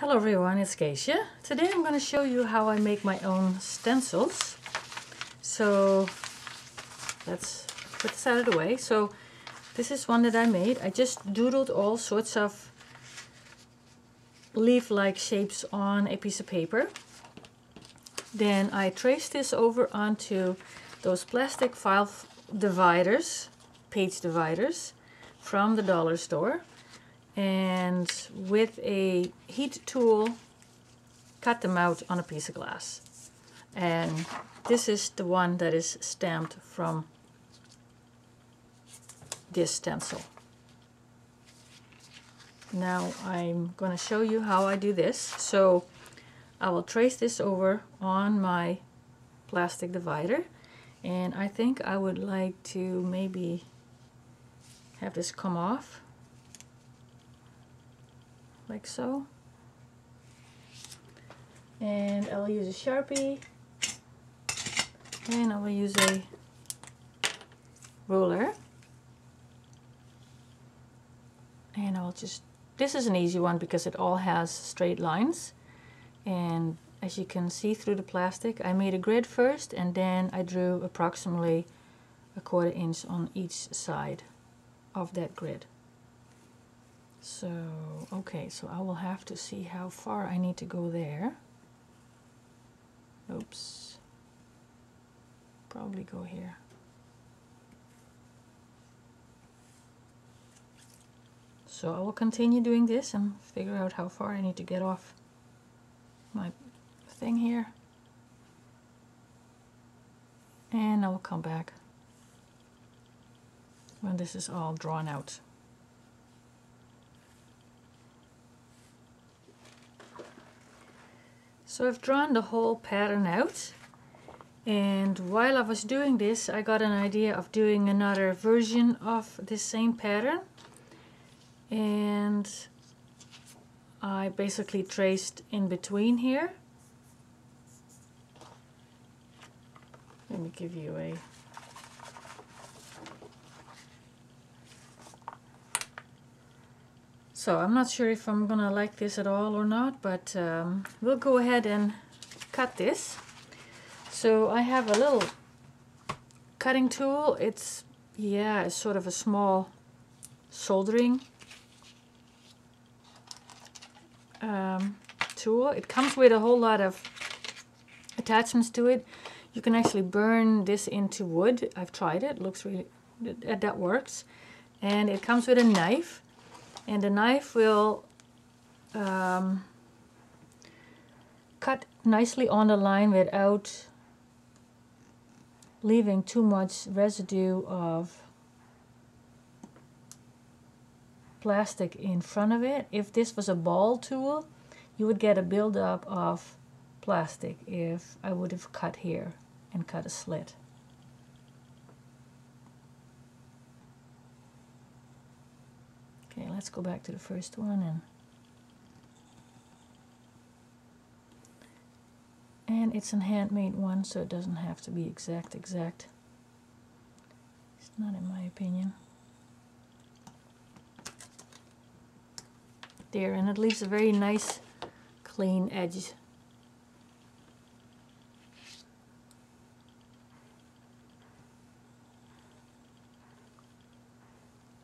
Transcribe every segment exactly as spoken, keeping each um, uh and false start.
Hello everyone, it's Geesje. Today I'm going to show you how I make my own stencils. So let's put this out of the way. So this is one that I made. I just doodled all sorts of leaf-like shapes on a piece of paper. Then I traced this over onto those plastic file dividers, page dividers from the dollar store. And with a heat tool, cut them out on a piece of glass. And this is the one that is stamped from this stencil. Now I'm going to show you how I do this. So I will trace this over on my plastic divider. And I think I would like to maybe have this come off. Like so, and I'll use a Sharpie, and I will use a ruler, and I'll just, this is an easy one because it all has straight lines, and as you can see through the plastic, I made a grid first, and then I drew approximately a quarter inch on each side of that grid. So, okay, so I will have to see how far I need to go there. Oops. Probably go here. So I will continue doing this and figure out how far I need to get off my thing here. And I will come back when this is all drawn out. So I've drawn the whole pattern out, and while I was doing this I got an idea of doing another version of this same pattern, and I basically traced in between here. Let me give you a So I'm not sure if I'm gonna like this at all or not, but um, we'll go ahead and cut this. So I have a little cutting tool. It's, yeah, it's sort of a small soldering um, tool. It comes with a whole lot of attachments to it. You can actually burn this into wood. I've tried it. It looks really, that works. And it comes with a knife. And the knife will um, cut nicely on the line without leaving too much residue of plastic in front of it. If this was a ball tool, you would get a buildup of plastic if I would have cut here and cut a slit. Okay, let's go back to the first one, and and it's a handmade one, so it doesn't have to be exact exact. It's not, in my opinion. There, and it leaves a very nice clean edge.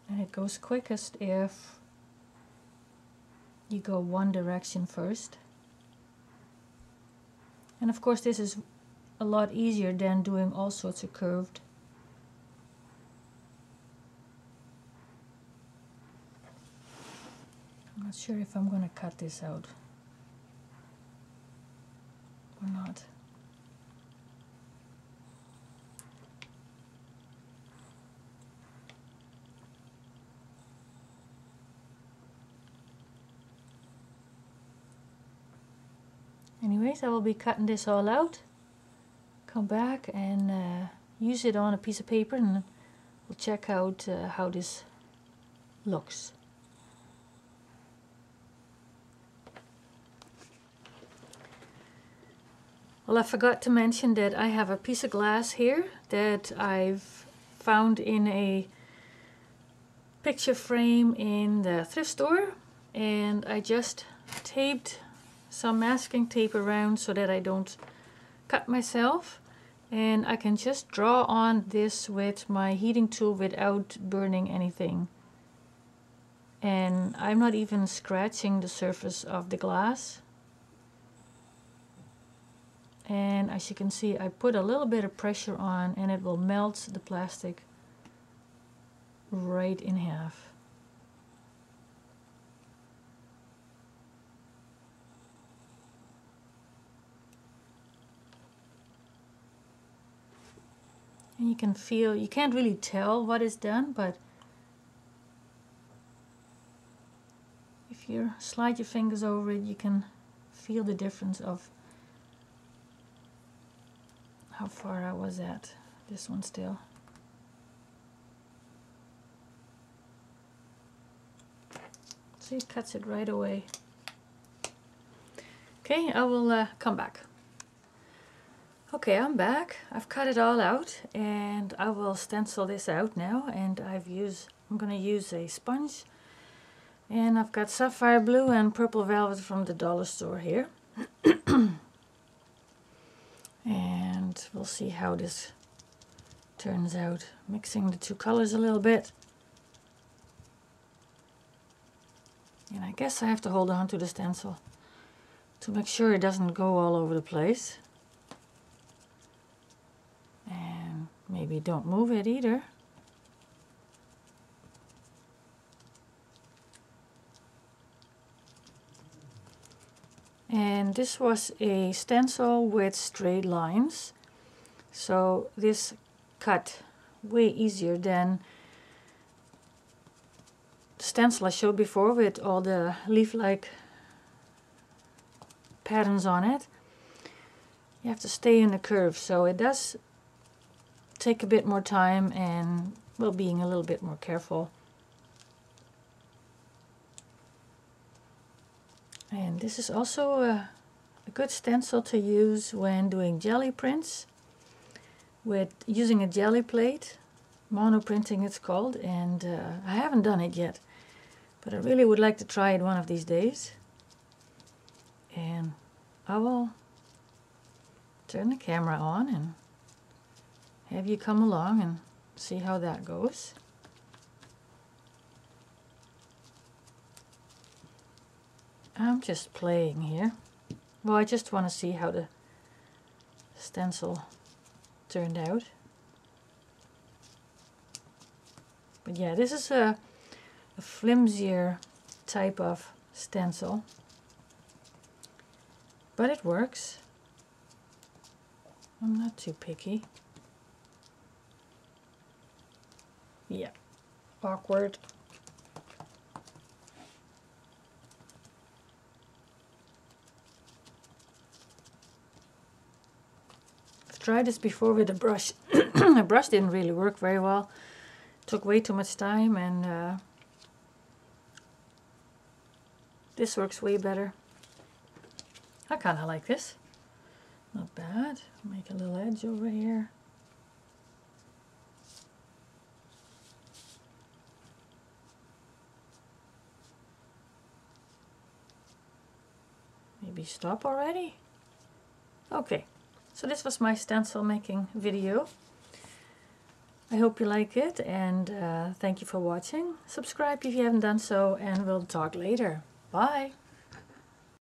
And it goes quickest if you go one direction first. And of course this is a lot easier than doing all sorts of curved . I'm not sure if I'm going to cut this out or not. Anyways, I will be cutting this all out, come back and uh, use it on a piece of paper, and we'll check out uh, how this looks. Well, I forgot to mention that I have a piece of glass here that I've found in a picture frame in the thrift store, and I just taped some masking tape around so that I don't cut myself, and I can just draw on this with my heating tool without burning anything. And I'm not even scratching the surface of the glass. And as you can see, I put a little bit of pressure on and it will melt the plastic right in half. And you can feel, you can't really tell what is done, but if you slide your fingers over it, you can feel the difference of how far I was at. This one still. See, it cuts it right away. Okay, I will uh, come back. Okay, I'm back. I've cut it all out and I will stencil this out now, and I've used, I'm going to use a sponge, and I've got sapphire blue and purple velvet from the dollar store here. And we'll see how this turns out. Mixing the two colors a little bit. And I guess I have to hold on to the stencil to make sure it doesn't go all over the place. Maybe don't move it either. And this was a stencil with straight lines, so this cut way easier than the stencil I showed before with all the leaf-like patterns on it. You have to stay in the curve, so it does take a bit more time and, well, being a little bit more careful. And this is also a, a good stencil to use when doing jelly prints, with using a jelly plate, mono printing it's called, and uh, I haven't done it yet, but I really would like to try it one of these days. And I will turn the camera on and have you come along and see how that goes. I'm just playing here. Well, I just want to see how the stencil turned out. But yeah, this is a, a flimsier type of stencil, but it works. I'm not too picky. Yeah, awkward. I've tried this before with a brush. The brush didn't really work very well. It took way too much time, and uh, this works way better. I kind of like this. Not bad. Make a little edge over here. Maybe stop already. Okay, so this was my stencil making video. I hope you like it, and uh, thank you for watching. Subscribe if you haven't done so, and we'll talk later. Bye.